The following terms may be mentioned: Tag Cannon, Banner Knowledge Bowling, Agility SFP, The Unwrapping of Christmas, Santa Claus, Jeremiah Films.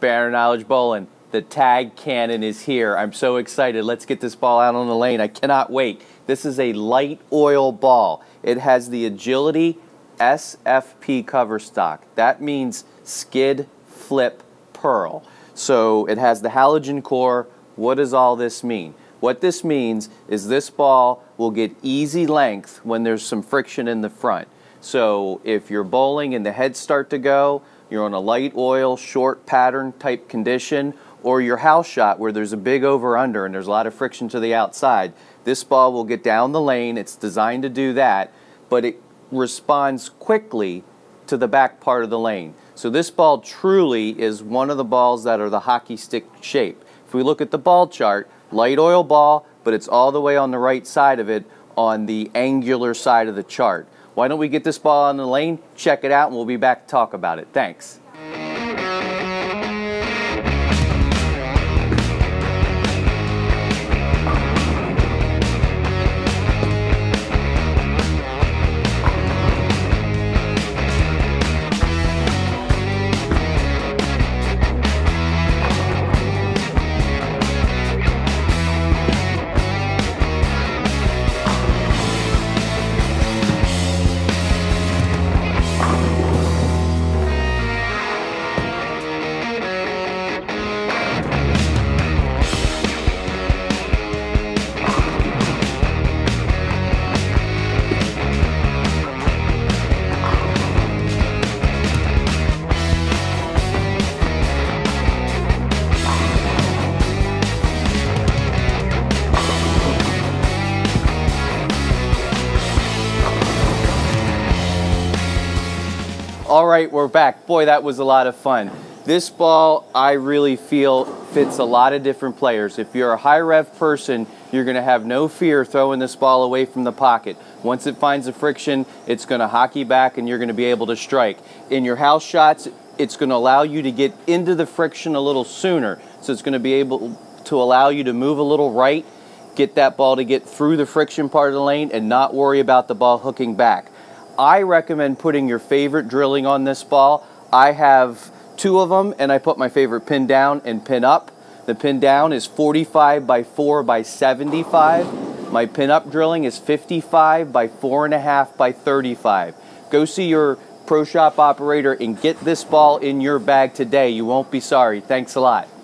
Banner Knowledge Bowling. The Tag Cannon is here. I'm so excited. Let's get this ball out on the lane. I cannot wait. This is a light oil ball. It has the Agility SFP cover stock. That means skid, flip, purl. So it has the halogen core. What does all this mean? What this means is this ball will get easy length when there's some friction in the front. So if you're bowling and the heads start to go, you're on a light oil, short pattern type condition, or your house shot where there's a big over-under and there's a lot of friction to the outside, this ball will get down the lane. It's designed to do that, but it responds quickly to the back part of the lane. So this ball truly is one of the balls that are the hockey stick shape. If we look at the ball chart, light oil ball, but it's all the way on the right side of it on the angular side of the chart. Why don't we get this ball on the lane, check it out, and we'll be back to talk about it. Thanks. All right, we're back. Boy, that was a lot of fun. This ball, I really feel, fits a lot of different players. If you're a high rev person, you're going to have no fear throwing this ball away from the pocket. Once it finds the friction, it's going to hockey back and you're going to be able to strike. In your house shots, it's going to allow you to get into the friction a little sooner. So it's going to be able to allow you to move a little right, get that ball to get through the friction part of the lane and not worry about the ball hooking back. I recommend putting your favorite drilling on this ball. I have two of them, and I put my favorite pin down and pin up. The pin down is 45 by 4 by 75. My pin up drilling is 55 by 4.5 by 35. Go see your pro shop operator and get this ball in your bag today. You won't be sorry. Thanks a lot.